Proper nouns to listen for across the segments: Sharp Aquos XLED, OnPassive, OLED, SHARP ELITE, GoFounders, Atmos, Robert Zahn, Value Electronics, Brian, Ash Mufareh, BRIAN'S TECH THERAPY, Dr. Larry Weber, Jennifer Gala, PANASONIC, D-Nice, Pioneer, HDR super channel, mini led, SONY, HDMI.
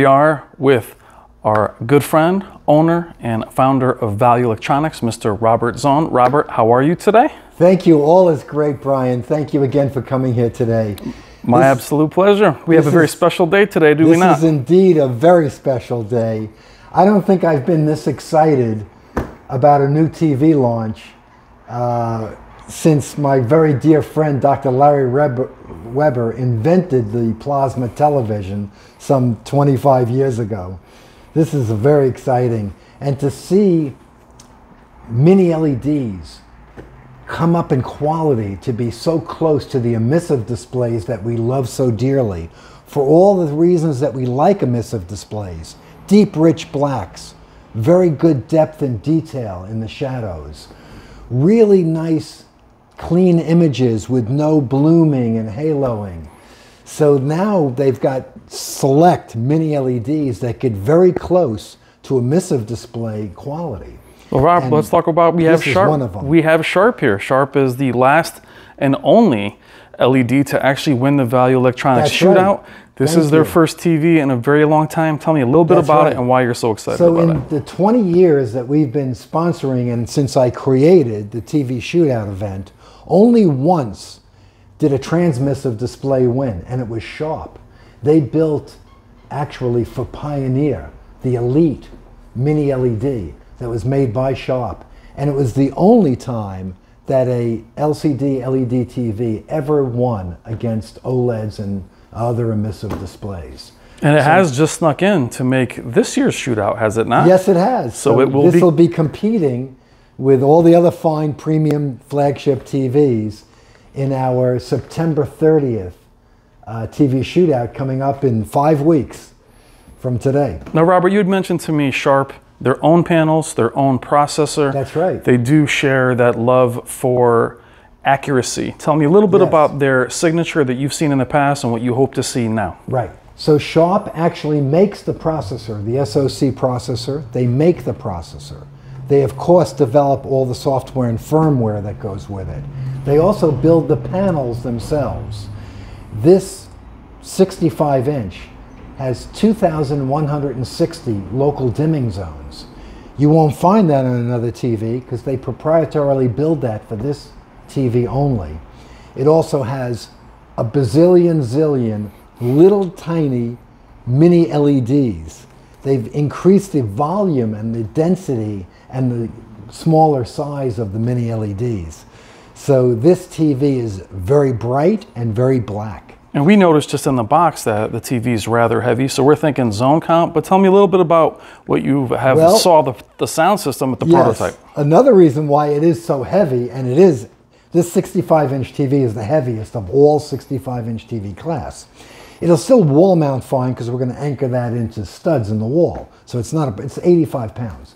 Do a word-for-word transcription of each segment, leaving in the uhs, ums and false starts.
we are with our good friend, owner, and founder of Value Electronics, Mister Robert Zahn. Robert, how are you today? Thank you. All is great, Brian. Thank you again for coming here today. My this, absolute pleasure. We have a very is, special day today, do we not? This is indeed a very special day. I don't think I've been this excited about a new T V launch uh, since my very dear friend, Doctor Larry Weber, invented the plasma television some twenty-five years ago. This is very exciting. And to see mini L E Ds come up in quality to be so close to the emissive displays that we love so dearly, for all the reasons that we like emissive displays: deep, rich blacks, very good depth and detail in the shadows, really nice, clean images with no blooming and haloing. So now they've got select mini L E Ds that get very close to emissive display quality. Well, Rob, and let's talk about, we have Sharp. One of them. We have Sharp here. Sharp is the last and only L E D to actually win the Value Electronics That's shootout. Right. This Thank is their you. first T V in a very long time. Tell me a little bit That's about right. it and why you're so excited so about it. So in the twenty years that we've been sponsoring, and since I created the T V shootout event, only once did a transmissive display win, and it was Sharp. They built, actually for Pioneer, the Elite mini L E D that was made by Sharp, and it was the only time that a L C D L E D T V ever won against OLEDs and other emissive displays. And it so, has just snuck in to make this year's shootout, has it not? Yes, it has. So, so it will this will be competing with all the other fine premium flagship T Vs in our September thirtieth uh, T V shootout coming up in five weeks from today. Now, Robert, you had mentioned to me Sharp, their own panels, their own processor. That's right. They do share that love for accuracy. Tell me a little bit yes. about their signature that you've seen in the past and what you hope to see now. Right. So Sharp actually makes the processor, the S O C processor. They make the processor. They, of course, develop all the software and firmware that goes with it. They also build the panels themselves. This sixty-five inch has two thousand one hundred sixty local dimming zones. You won't find that on another T V because they proprietarily build that for this T V only. It also has a bazillion zillion little tiny mini L E Ds. They've increased the volume and the density and the smaller size of the mini L E Ds. So this T V is very bright and very black. And we noticed just in the box that the T V is rather heavy, so we're thinking zone count, but tell me a little bit about what you have well, saw the, the sound system at the yes, prototype. Another reason why it is so heavy, and it is, this sixty-five inch T V is the heaviest of all sixty-five inch T V class. It'll still wall mount fine because we're going to anchor that into studs in the wall. So it's not, a, it's eighty-five pounds.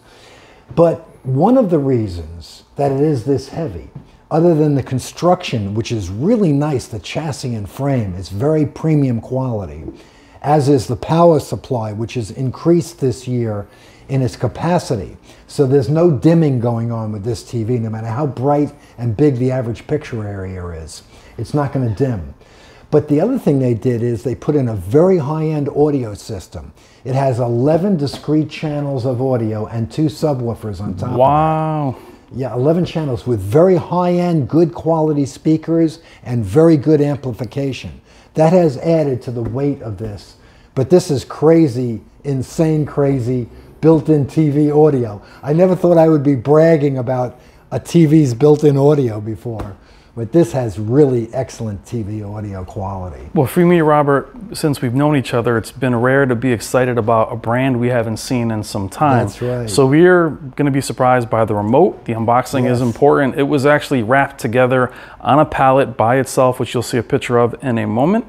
But one of the reasons that it is this heavy, other than the construction, which is really nice, the chassis and frame is very premium quality, as is the power supply, which is increased this year in its capacity. So there's no dimming going on with this T V, no matter how bright and big the average picture area is. It's not going to dim. But the other thing they did is they put in a very high-end audio system. It has eleven discrete channels of audio and two subwoofers on top. Wow. Of it. Yeah, eleven channels with very high-end, good quality speakers and very good amplification. That has added to the weight of this. But this is crazy, insane, crazy built-in T V audio. I never thought I would be bragging about a T V's built-in audio before. But this has really excellent T V audio quality. Well, for me, Robert, since we've known each other, it's been rare to be excited about a brand we haven't seen in some time. That's right. So we're going to be surprised by the remote. The unboxing yes. is important. It was actually wrapped together on a pallet by itself, which you'll see a picture of in a moment.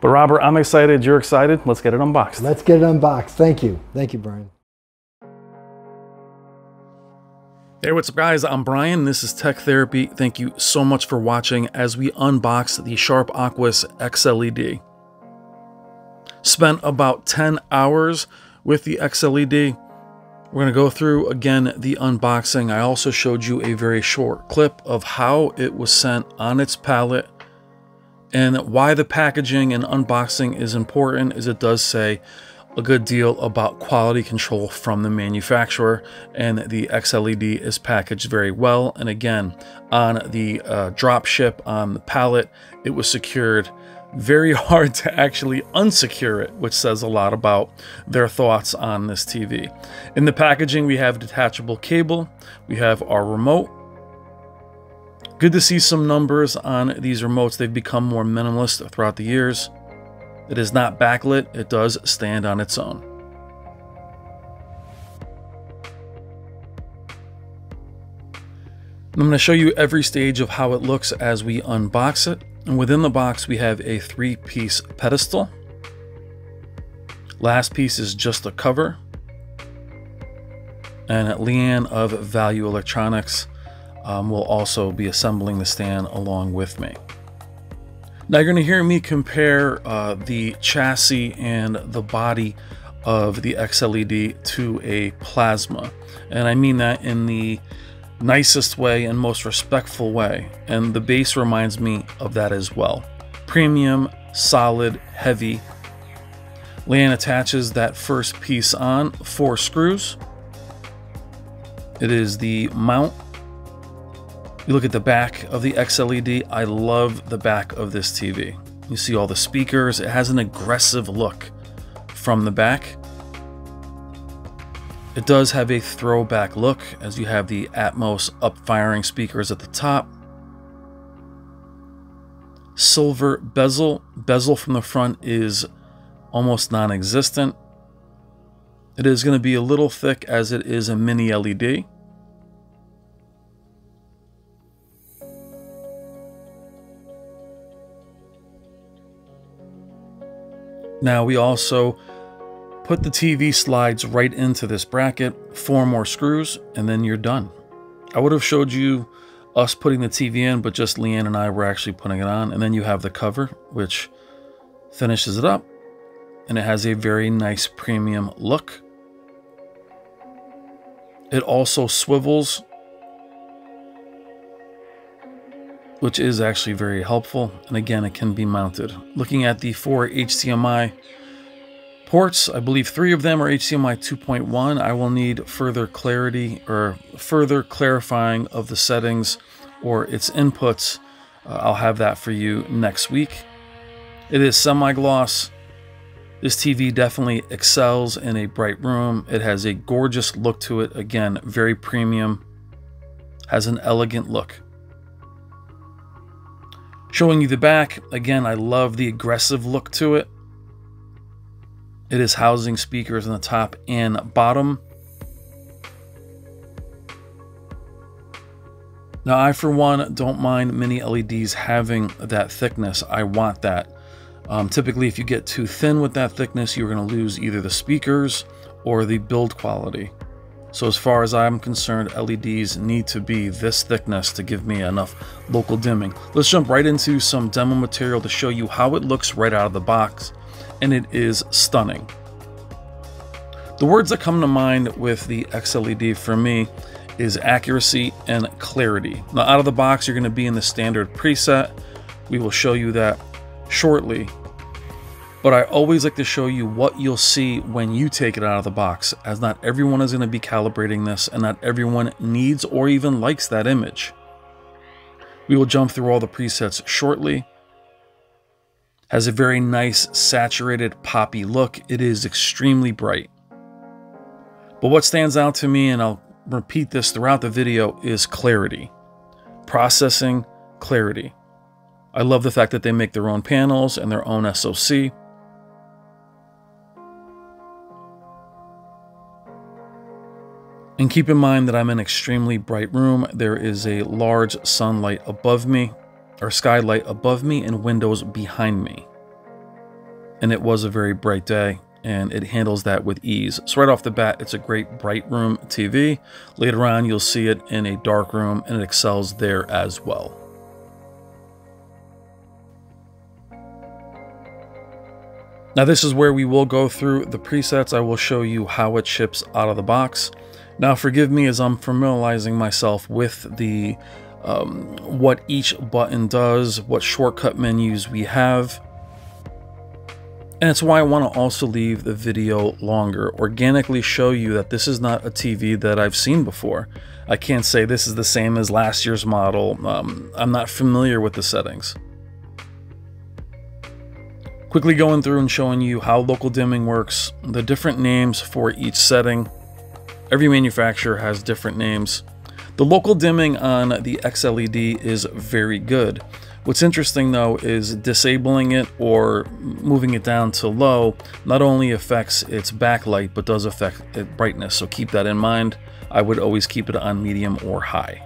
But Robert, I'm excited. You're excited. Let's get it unboxed. Let's get it unboxed. Thank you. Thank you, Brian. Hey, what's up, guys? I'm Brian. This is Tech Therapy. Thank you so much for watching as we unbox the Sharp Aquos X L E D. Spent about ten hours with the X L E D. We're going to go through, again, the unboxing. I also showed you a very short clip of how it was sent on its pallet and why the packaging and unboxing is important, as it does say a good deal about quality control from the manufacturer, and the X L E D is packaged very well. And again, on the uh, drop ship, on the pallet, it was secured. Very hard to actually unsecure it, which says a lot about their thoughts on this T V. In the packaging, we have detachable cable, we have our remote. Good to see some numbers on these remotes. They've become more minimalist throughout the years. It is not backlit, it does stand on its own. I'm going to show you every stage of how it looks as we unbox it. And within the box, we have a three-piece pedestal. Last piece is just a cover. And Leanne of Value Electronics um, will also be assembling the stand along with me. Now you're going to hear me compare uh, the chassis and the body of the X L E D to a plasma. And I mean that in the nicest way and most respectful way, and the base reminds me of that as well. Premium, solid, heavy. Leanne attaches that first piece on four screws. It is the mount. You look at the back of the X L E D. I love the back of this T V. You see all the speakers. It has an aggressive look from the back. It does have a throwback look, as you have the Atmos up-firing speakers at the top. Silver bezel. Bezel from the front is almost non-existent. It is going to be a little thick as it is a mini L E D. Now we also put the T V slides right into this bracket, four more screws, and then you're done. I would have showed you us putting the T V in, but just Leanne and I were actually putting it on. And then you have the cover, which finishes it up, and it has a very nice premium look. It also swivels, which is actually very helpful. And again, it can be mounted. Looking at the four H D M I ports, I believe three of them are H D M I two point one. I will need further clarity or further clarifying of the settings or its inputs. Uh, I'll have that for you next week. It is semi-gloss. This T V definitely excels in a bright room. It has a gorgeous look to it. Again, very premium. Has an elegant look. Showing you the back. Again, I love the aggressive look to it. It is housing speakers on the top and bottom. Now, I, for one, don't mind mini L E Ds having that thickness. I want that. Um, typically, if you get too thin with that thickness, you're going to lose either the speakers or the build quality. So as far as I'm concerned, L E Ds need to be this thickness to give me enough local dimming. Let's jump right into some demo material to show you how it looks right out of the box. And it is stunning. The words that come to mind with the X L E D for me is accuracy and clarity. Now, out of the box, you're going to be in the standard preset. We will show you that shortly. But I always like to show you what you'll see when you take it out of the box, as not everyone is going to be calibrating this, and not everyone needs or even likes that image. We will jump through all the presets shortly. Has a very nice saturated poppy look. It is extremely bright. But what stands out to me, and I'll repeat this throughout the video, is clarity. Processing clarity. I love the fact that they make their own panels and their own S O C. And keep in mind that I'm in an extremely bright room. There is a large sunlight above me. Our skylight above me and windows behind me. And it was a very bright day, and it handles that with ease. So right off the bat, it's a great bright room T V. Later on, you'll see it in a dark room, and it excels there as well. Now this is where we will go through the presets. I will show you how it ships out of the box. Now forgive me as I'm familiarizing myself with the Um, what each button does, what shortcut menus we have. And it's why I want to also leave the video longer, organically show you that this is not a T V that I've seen before. I can't say this is the same as last year's model. Um, I'm not familiar with the settings. Quickly going through and showing you how local dimming works, the different names for each setting. Every manufacturer has different names. The local dimming on the X L E D is very good. What's interesting though is disabling it or moving it down to low not only affects its backlight but does affect its brightness, so keep that in mind. I would always keep it on medium or high.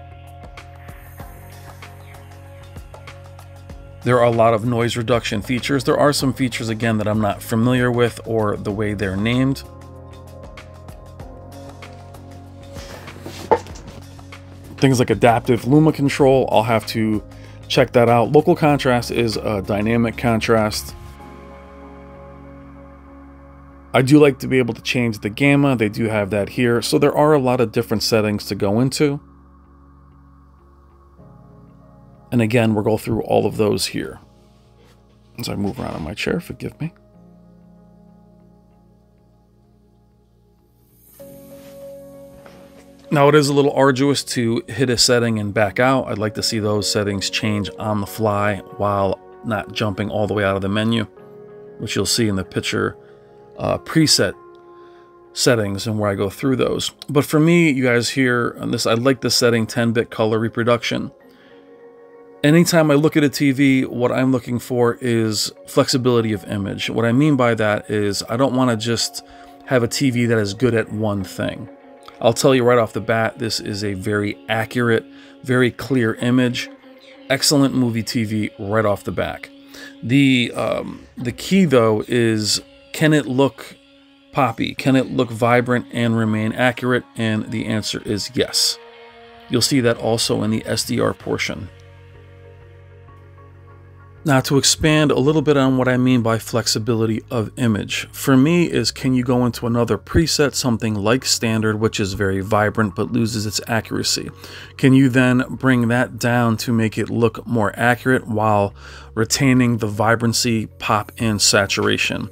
There are a lot of noise reduction features. There are some features again that I'm not familiar with or the way they're named. Things like adaptive luma control, I'll have to check that out. Local contrast is a dynamic contrast. I do like to be able to change the gamma. They do have that here. So there are a lot of different settings to go into. And again, we'll go through all of those here. As I move around on my chair, forgive me. Now it is a little arduous to hit a setting and back out. I'd like to see those settings change on the fly while not jumping all the way out of the menu, which you'll see in the picture uh, preset settings and where I go through those. But for me, you guys here on this, I like the setting ten bit color reproduction. Anytime I look at a T V, what I'm looking for is flexibility of image. What I mean by that is I don't want to just have a T V that is good at one thing. I'll tell you right off the bat, this is a very accurate, very clear image. Excellent movie T V right off the back. The, um, the key though is, can it look poppy? Can it look vibrant and remain accurate? And the answer is yes. You'll see that also in the S D R portion. Now to expand a little bit on what I mean by flexibility of image, for me is, can you go into another preset, something like standard, which is very vibrant but loses its accuracy? Can you then bring that down to make it look more accurate while retaining the vibrancy, pop, and saturation?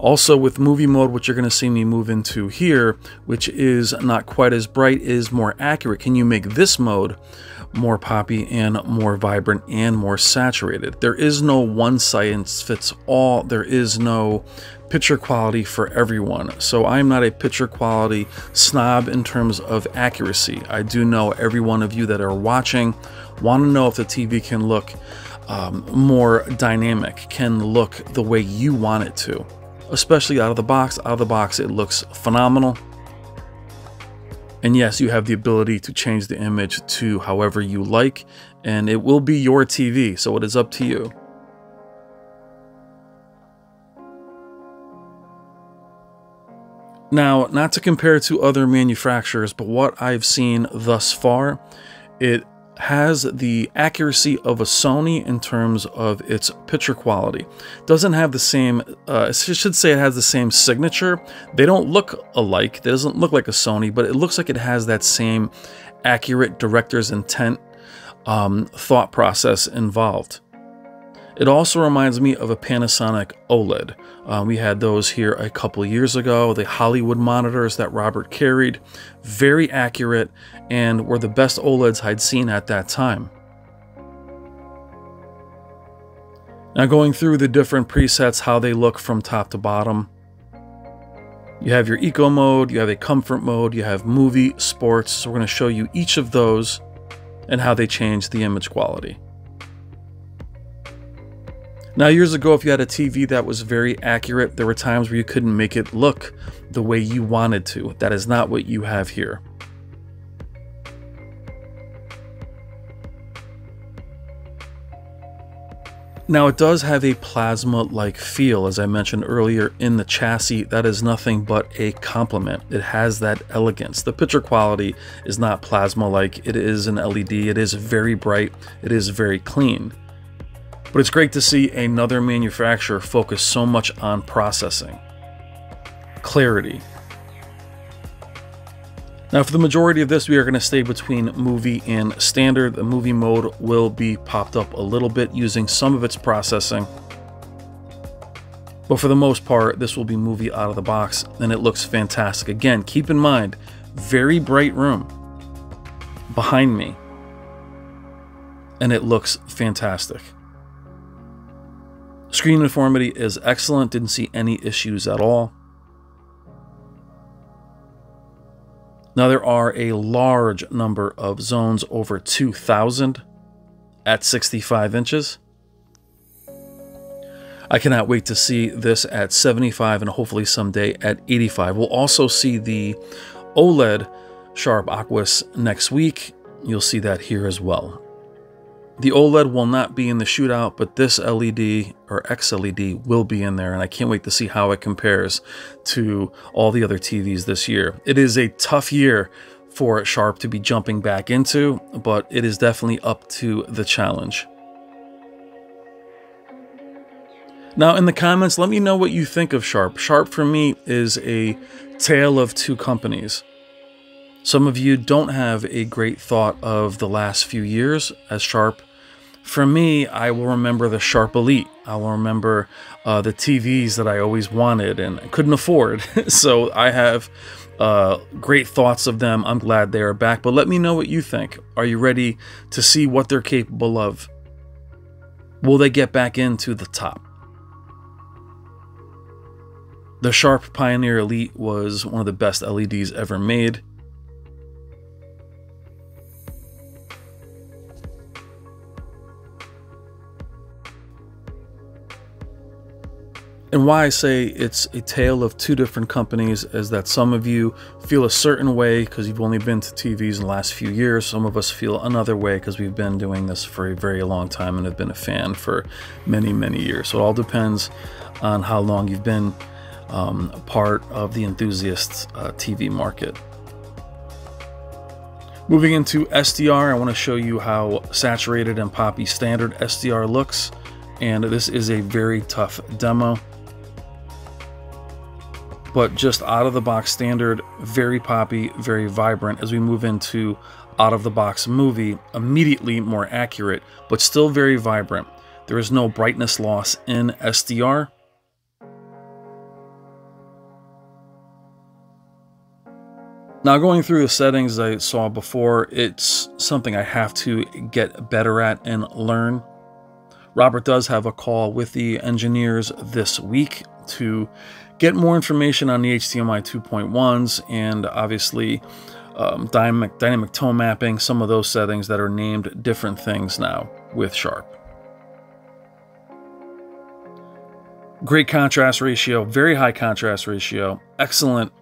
Also with movie mode, which you're going to see me move into here, which is not quite as bright, is more accurate. Can you make this mode more poppy and more vibrant and more saturated? There is no one size fits all. There is no picture quality for everyone. So I'm not a picture quality snob in terms of accuracy. I do know every one of you that are watching want to know if the T V can look um, more dynamic, can look the way you want it to, especially out of the box. Out of the box, it looks phenomenal. And yes, you have the ability to change the image to however you like, and it will be your T V, so it is up to you. Now, not to compare to other manufacturers, but what I've seen thus far, it has the accuracy of a Sony in terms of its picture quality. Doesn't have the same, uh, I should say it has the same signature. They don't look alike. It doesn't look like a Sony, but it looks like it has that same accurate director's intent um, thought process involved. It also reminds me of a Panasonic OLED. Uh, we had those here a couple years ago, the Hollywood monitors that Robert carried, very accurate and were the best OLEDs I'd seen at that time. Now going through the different presets, how they look from top to bottom. You have your eco mode, you have a comfort mode, you have movie, sports. So we're going to show you each of those and how they change the image quality. Now, years ago, if you had a T V that was very accurate, there were times where you couldn't make it look the way you wanted to. That is not what you have here. Now, it does have a plasma-like feel, as I mentioned earlier, in the chassis. That is nothing but a compliment. It has that elegance. The picture quality is not plasma-like. It is an L E D. It is very bright. It is very clean. But it's great to see another manufacturer focus so much on processing, clarity. Now for the majority of this, we are going to stay between movie and standard. The movie mode will be popped up a little bit using some of its processing. But for the most part, this will be movie out of the box, and it looks fantastic. Again, keep in mind, very bright room behind me, and it looks fantastic. Screen uniformity is excellent, didn't see any issues at all. Now there are a large number of zones, over two thousand at sixty-five inches. I cannot wait to see this at seventy-five and hopefully someday at eighty-five. We'll also see the OLED Sharp Aquos next week. You'll see that here as well. The OLED will not be in the shootout, but this L E D or X L E D will be in there, and I can't wait to see how it compares to all the other T Vs this year. It is a tough year for Sharp to be jumping back into, but it is definitely up to the challenge. Now in the comments, let me know what you think of Sharp. Sharp for me is a tale of two companies. Some of you don't have a great thought of the last few years as Sharp. For me, I will remember the Sharp Elite. I will remember uh, the T Vs that I always wanted and couldn't afford. So I have uh, great thoughts of them. I'm glad they are back, but let me know what you think. Are you ready to see what they're capable of? Will they get back into the top? The Sharp Pioneer Elite was one of the best L E Ds ever made. And why I say it's a tale of two different companies is that some of you feel a certain way because you've only been to T Vs in the last few years. Some of us feel another way because we've been doing this for a very long time and have been a fan for many, many years. So it all depends on how long you've been Um, part of the enthusiast uh, T V market. Moving into S D R, I want to show you how saturated and poppy standard S D R looks, and this is a very tough demo. But just out of the box standard, very poppy, very vibrant. As we move into out of the box movie, immediately more accurate, but still very vibrant. There is no brightness loss in S D R. Now going through the settings I saw before, it's something I have to get better at and learn. Robert does have a call with the engineers this week to get more information on the H D M I two point ones and obviously um, dynamic, dynamic tone mapping, some of those settings that are named different things now with Sharp. Great contrast ratio, very high contrast ratio, excellent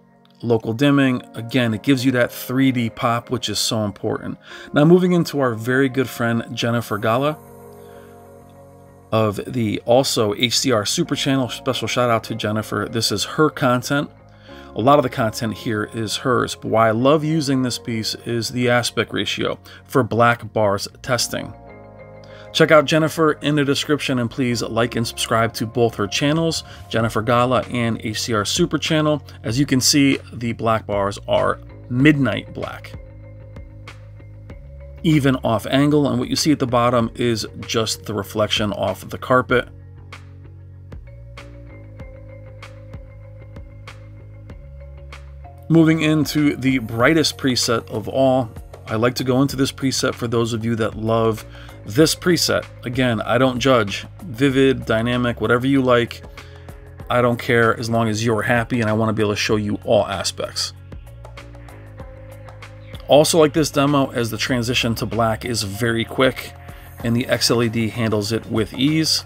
local dimming. Again, it gives you that three D pop, which is so important. Now moving into our very good friend Jennifer Gala of the also H D R Super Channel. Special shout out to Jennifer. This is her content. A lot of the content here is hers, but why I love using this piece is the aspect ratio for black bars testing. Check out Jennifer in the description and please like and subscribe to both her channels, Jennifer Gala and H D R Super Channel. As you can see, the black bars are midnight black. Even off angle, and what you see at the bottom is just the reflection off of the carpet. Moving into the brightest preset of all. I like to go into this preset for those of you that love this preset. Again, I don't judge. Vivid, dynamic, whatever you like. I don't care as long as you're happy, and I want to be able to show you all aspects. Also like this demo as the transition to black is very quick and the X L E D handles it with ease.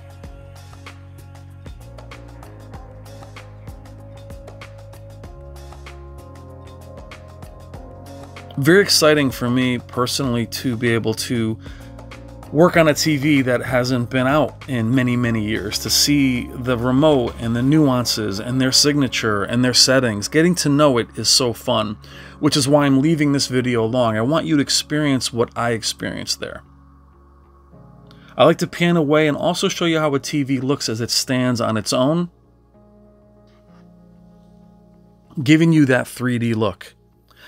Very exciting for me personally to be able to work on a T V that hasn't been out in many, many years, to see the remote and the nuances and their signature and their settings. Getting to know it is so fun, which is why I'm leaving this video long. I want you to experience what I experienced there. I like to pan away and also show you how a T V looks as it stands on its own, giving you that three D look.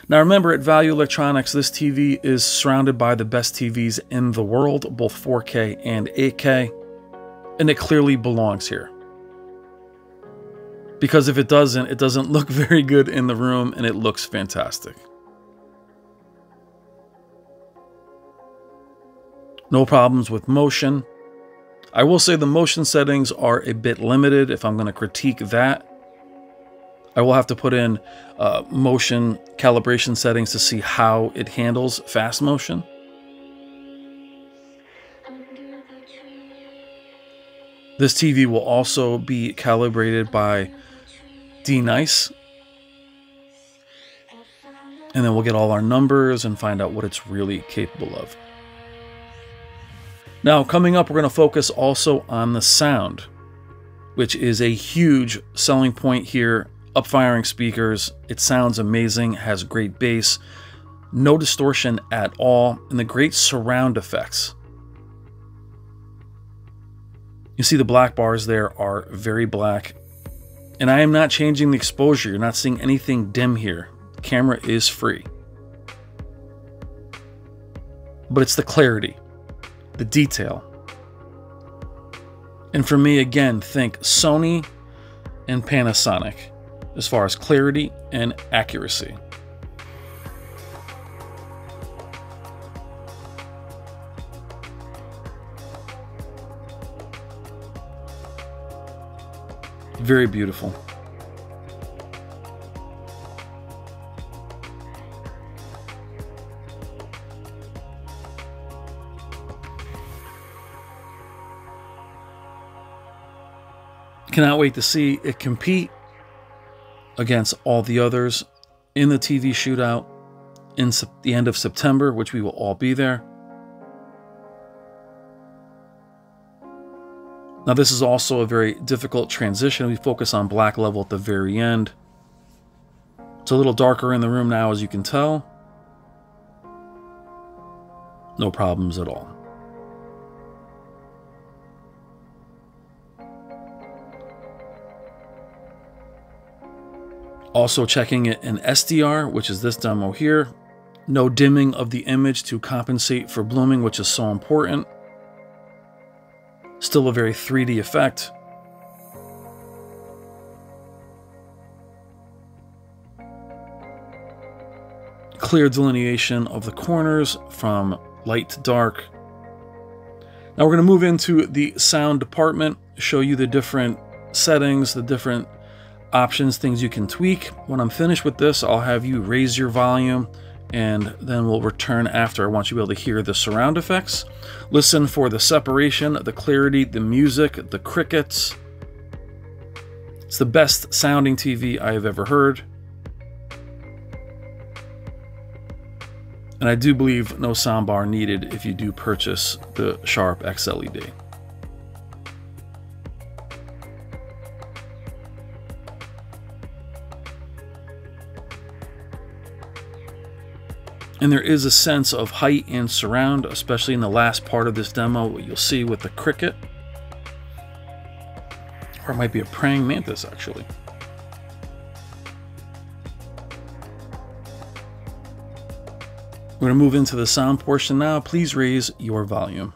Now remember, at Value Electronics, this T V is surrounded by the best T Vs in the world, both four K and eight K, and it clearly belongs here. because if it doesn't, it doesn't look very good in the room, and it looks fantastic. No problems with motion. I will say the motion settings are a bit limited. If I'm going to critique that, I will have to put in uh, motion calibration settings to see how it handles fast motion. This T V will also be calibrated by D-Nice. And then we'll get all our numbers and find out what it's really capable of. Now, coming up, we're going to focus also on the sound, which is a huge selling point here. Up-firing speakers, it sounds amazing, has great bass, no distortion at all, and the great surround effects. You see the black bars there are very black, and I am not changing the exposure. You're not seeing anything dim here. The camera is free. But it's the clarity, the detail. And for me, again, think Sony and Panasonic as far as clarity and accuracy. Very beautiful. Cannot wait to see it compete against all the others in the T V shootout in the end of September, which we will all be there. Now, this is also a very difficult transition. We focus on black level at the very end. It's a little darker in the room now, as you can tell. No problems at all. Also checking it in S D R, which is this demo here. No dimming of the image to compensate for blooming, which is so important. Still a very three D effect. Clear delineation of the corners from light to dark. Now we're going to move into the sound department, show you the different settings, the different options, things you can tweak. When I'm finished with this, I'll have you raise your volume, and then we'll return after. I want you to be able to hear the surround effects. Listen for the separation, the clarity, the music, the crickets. It's the best sounding T V I have ever heard. And I do believe no soundbar needed if you do purchase the Sharp X L E D. And there is a sense of height and surround, especially in the last part of this demo, what you'll see with the cricket. Or it might be a praying mantis, actually. We're gonna move into the sound portion now. Please raise your volume.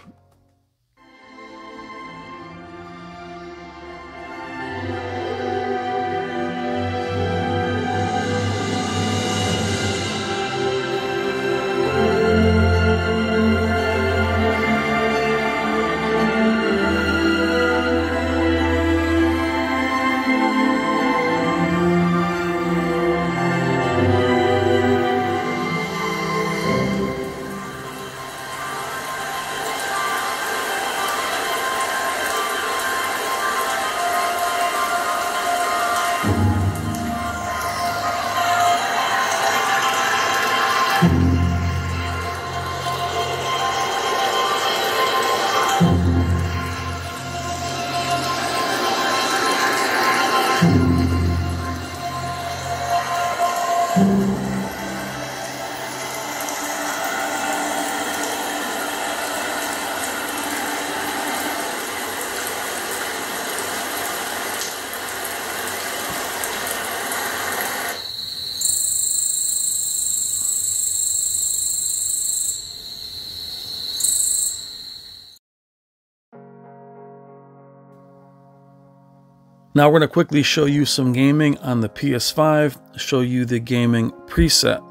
Now we're going to quickly show you some gaming on the P S five, show you the gaming preset.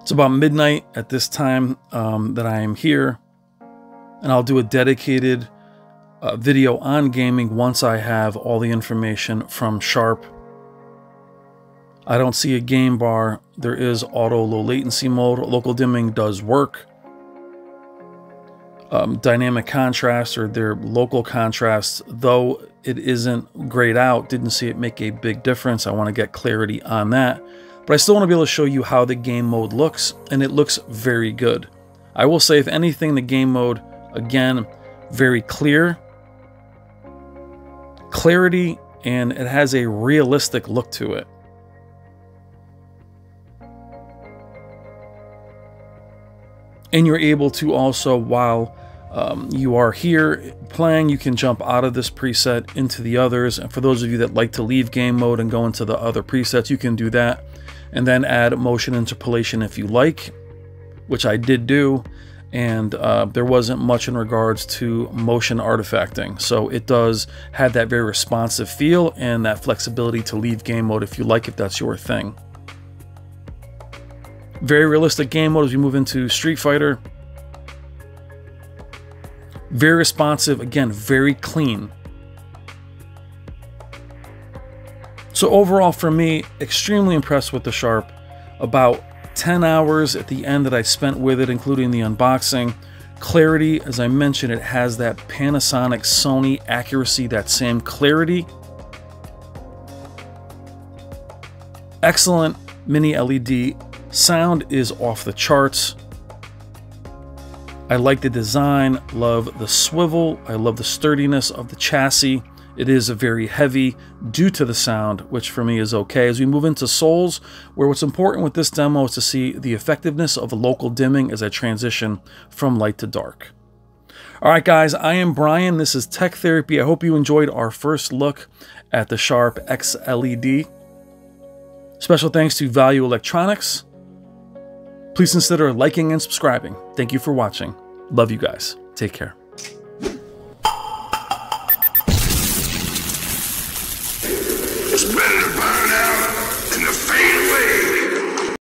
It's about midnight at this time um, that I am here, and I'll do a dedicated uh, video on gaming once I have all the information from Sharp. I don't see a game bar. There is auto low latency mode. Local dimming does work. Um, dynamic contrast, or their local contrast, though it isn't grayed out, didn't see it make a big difference. I want to get clarity on that. But I still want to be able to show you how the game mode looks, and it looks very good. I will say, if anything, the game mode, again, very clear. Clarity, and it has a realistic look to it. And you're able to also, while um, you are here playing, you can jump out of this preset into the others. And for those of you that like to leave game mode and go into the other presets, you can do that. And then add motion interpolation if you like, which I did do. And uh, there wasn't much in regards to motion artifacting. So it does have that very responsive feel and that flexibility to leave game mode if you like, if that's your thing. Very realistic game mode as we move into Street Fighter. Very responsive, again, very clean. So overall for me, extremely impressed with the Sharp. About ten hours at the end that I spent with it, including the unboxing. Clarity, as I mentioned, it has that Panasonic Sony accuracy, that same clarity. Excellent mini L E D. Sound is off the charts. I like the design, love the swivel, I love the sturdiness of the chassis. It is a very heavy due to the sound, which for me is okay. As we move into Souls, where what's important with this demo is to see the effectiveness of the local dimming as I transition from light to dark. All right, guys, I am Brian. This is Tech Therapy. I hope you enjoyed our first look at the Sharp X L E D. Special thanks to Value Electronics. Please consider liking and subscribing. Thank you for watching. Love you guys. Take care.